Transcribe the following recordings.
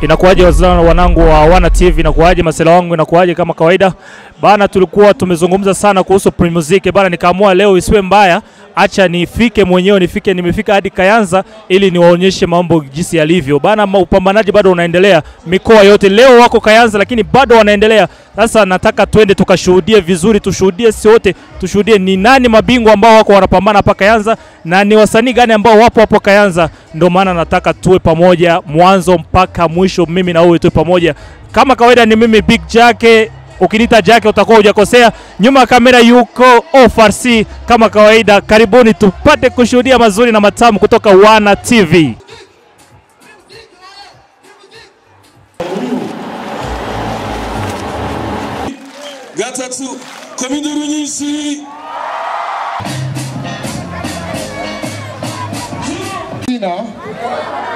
Inakuwaje wazalendo wanangu wa Wana TV, inakuwaje masela wangu, inakuwaje kama kawaida. Bana tulikuwa tumezungumza sana kuhusu PRIMUSIC. Bana nikaamua leo isiwe mbaya, acha nifike mwenyewe, nimefika hadi Kayanza ili niwaonyeshe mambo jinsi yalivyo. Bana upambanaji bado unaendelea mikoa yote. Leo wako Kayanza lakini bado wanaendelea. Sasa nataka twende tukashuhudie vizuri, tushuhudie sote, tushuhudie ni nani mabingwa ambao wako wanapambana hapa Kayanza na ni wasanii gani ambao wapo hapo Kayanza. Ndio maana nataka tuwe pamoja mwanzo mpaka mwisho, mimi na wewe tuwe pamoja. Kama kawaida ni mimi Big Jake, ukinita Jake utakuwa hujakosea. Nyuma ya kamera yuko OFC kama kawaida. Karibuni tupate kushuhudia mazuri na matamu kutoka Wana TV. Gatatsu kominduru nyinshi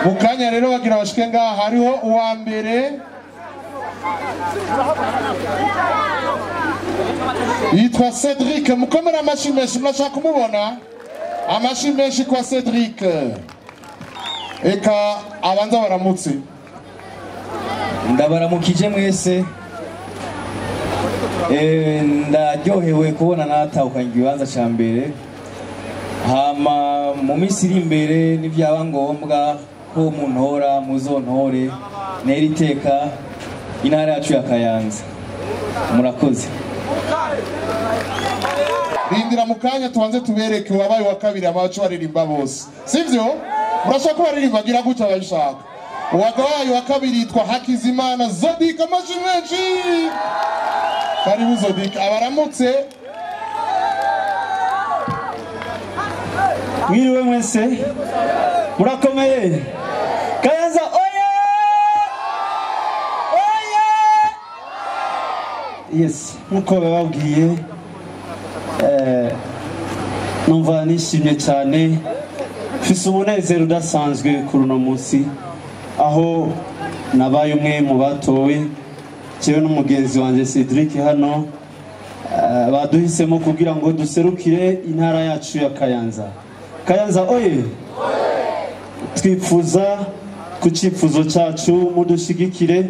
mukanya rero bagira bashikenga hariho uwa mbere yitwa Cedric. Mukomera amashimeshi, mnashaka kumubona amashimeshi kwa Cedric. Eka abanza baramutse, ndabaramukije mwese. Ndaryohewe kubona natauka ngibanza cha mbere. Hama mu misiri imbere ni byabangombwa ko muntora muzontore neriteka inara yacu ya Kayanza. Murakoze. Rindira mukanya tuanze tubereke wabaye wa kabiri abacu baririmba bose. Sivyo? Murashaka ko baririmba gira guca abashaka. Wabaye wa kabiri itwa Hakizimana Zodi kama jimeji. Karibu Zodi abaramutse. Mwiriwe mwese, murakomeye. Kayanza oye! Oye! Yes, nkuko bababwiye numva nishimye cyane, mfise umunezero udasanzwe kuri uno munsi aho nabaye umwe mu batowe cyewe n'umugenzi wanje Cedric hano baduhisemo kugira ngo duserukire intara yacu ya Kayanza. Kayanza oye! Twifuza ku cyifuzo cyacu mudushigikire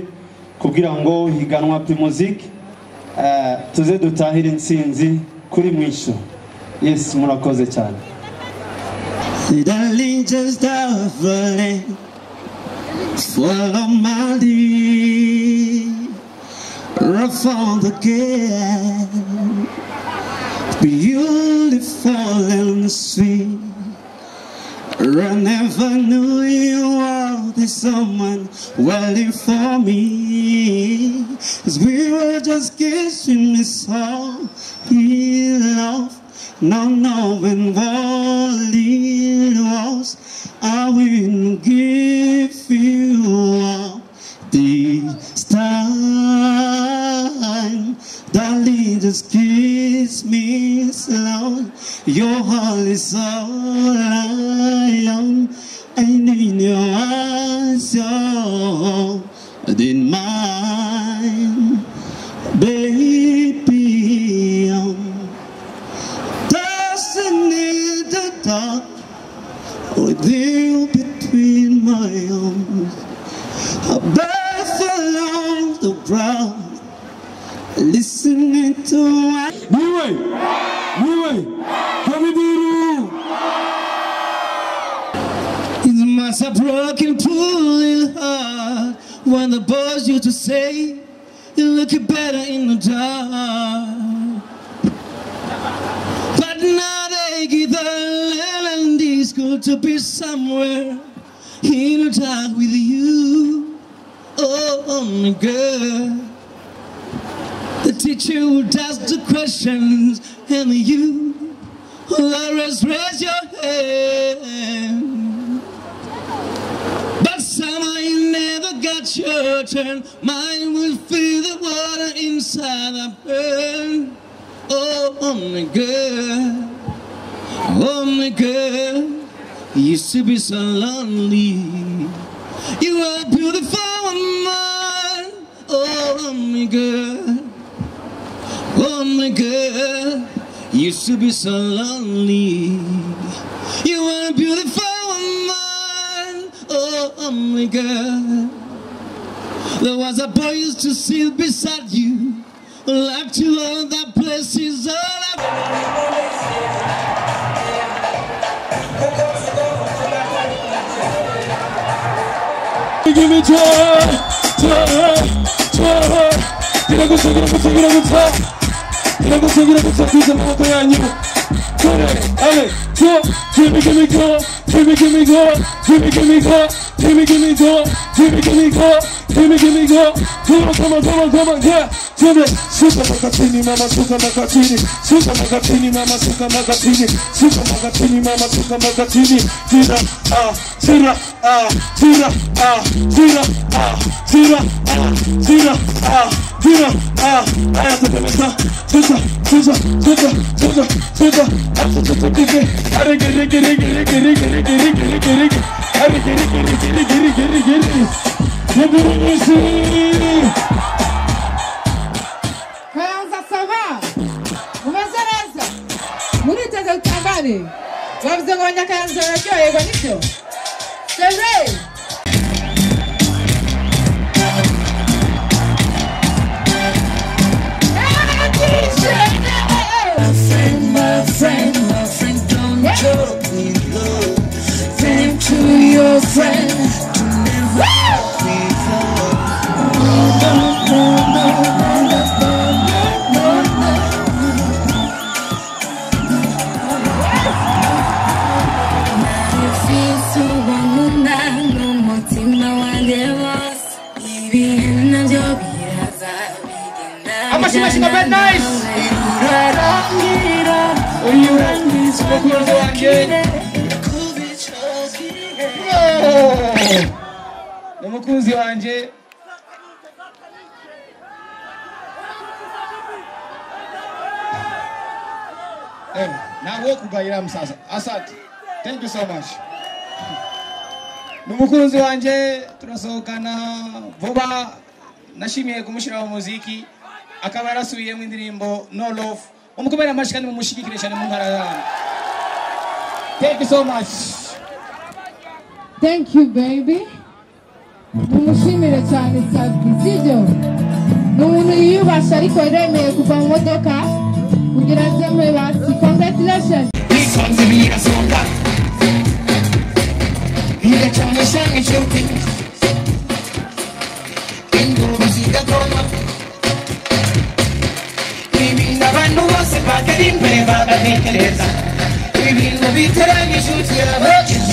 kugira ngo higanwa PRIMUSIC tuze dutahira insinzi kuri mwisho. Yes, murakoze cyane. Suddenly just falling swallow my dream round again, beautiful and sweet. I never knew you were the someone waiting for me, 'cause we were just kissing this whole love, not knowing what it was. I will give you up this time, darling, just kiss me slow. Your heart is all I am, and in your eyes, you're in mine, baby. I'm dancing in the dark with you between my arms. I bathe along the ground, listening to my boy. It must have broken pulling heart when the boss used to say you look better in the dark. But now they give the land, it's good to be somewhere in the dark with you. Oh my girl, the teacher would ask the questions, and you will always raise your hand. But somehow you never got your turn. Mine will feel the water inside a burn. Oh my girl, oh my girl, you used to be so lonely. You were a beautiful woman. Oh my girl, oh my girl, you used to be so lonely. You were a beautiful woman. Oh my girl, There was a boy used to sit beside you, like to learn that place is all I... Give me joy. Give me go, come on, yeah. Cedric, suka magatini, mama suka magatini. Tira, Kayanza, ça va? Vous m'entendez? Vous dites que vous travaillez. Vous avez besoin de Kayanza, c'est vrai. My friend, don't joke me low. Thank to your friend to never. Nice! Now walk by Asad. Thank you so much. Numukunzi wanje turasokana vuba nashimiye kumushira muziki akabarasuye mu ndirimbo No Love umukomera amashikani mu mushigikire cyane mu nkararana. Thank you so much. Thank you baby. Numushimire cyane Cedric. Numuntu yubasha ariko iremeye kuva mu modoka. Congratulations! Please come to me as one back. You're trying to shine and show things. And go to see the corner. We will never know what's the back and in play about the naked. We will never be telling you to your virgins.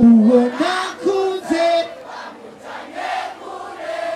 Uwo nakuze, bakutanye kure.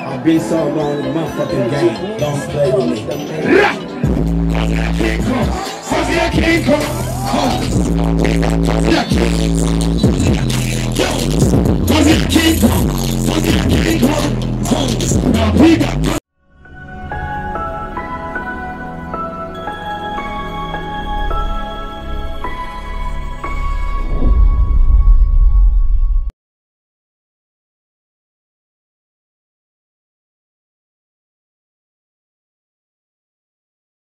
I've been so long, motherfucking game. Don't play with me. Cause I can't come.